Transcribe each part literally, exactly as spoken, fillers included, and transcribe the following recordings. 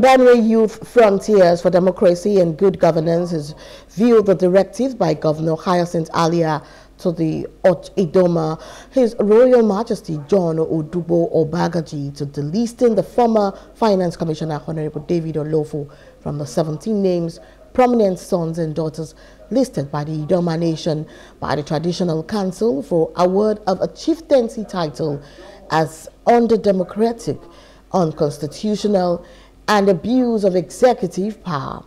Benue Youth Frontiers for Democracy and Good Governance has viewed the directive by Governor Hyacinth Alia to the Och'Idoma, His Royal Majesty John Odubo Obagaji, to delisting the former Finance Commissioner Honorable David Olofu from the seventeen names, prominent sons and daughters listed by the Idoma Nation by the Traditional Council for award of a chieftaincy title as under-democratic, unconstitutional, and abuse of executive power.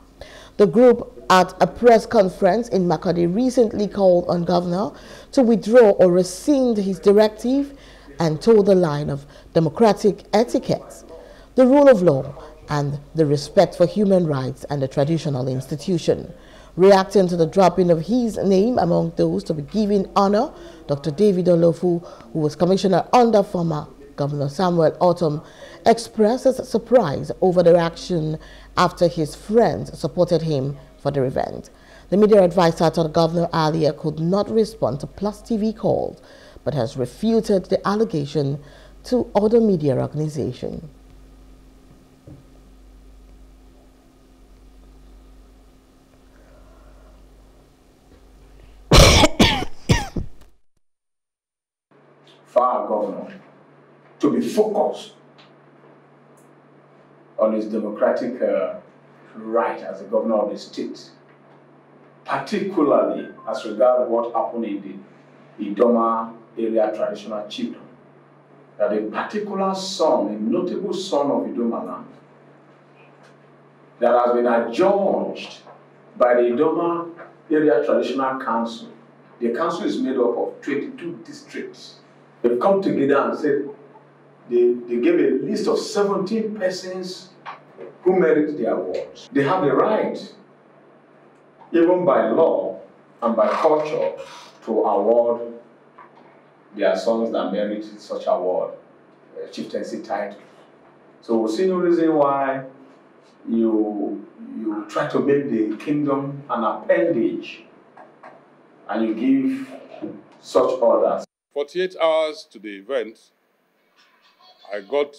The group at a press conference in Makurdi recently called on Governor to withdraw or rescind his directive and toe the line of democratic etiquette, the rule of law, and the respect for human rights and the traditional institution. Reacting to the dropping of his name among those to be given honor, Doctor David Olofu, who was commissioner under former Governor Samuel Otum, expresses surprise over the reaction after his friends supported him for the event. The media advisor to Governor Alia could not respond to Plus T V calls, but has refuted the allegation to other media organizations. For our governor to be focused on his democratic uh, right as the governor of the state, particularly as regards what happened in the Idoma area traditional chiefdom, that a particular son, a notable son of Idoma land, that has been adjudged by the Idoma area traditional council. The council is made up of twenty-two districts. They've come together and said, They, they gave a list of seventeen persons who merit the awards. They have the right, even by law and by culture, to award their sons that merit such award, a chieftaincy title. So we see no reason why you, you try to make the kingdom an appendage and you give such orders. forty-eight hours to the event, I got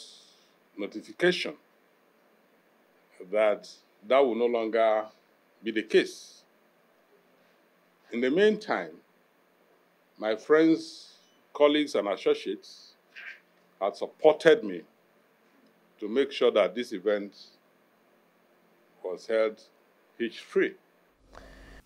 notification that that will no longer be the case. In the meantime, my friends, colleagues, and associates had supported me to make sure that this event was held hitch-free.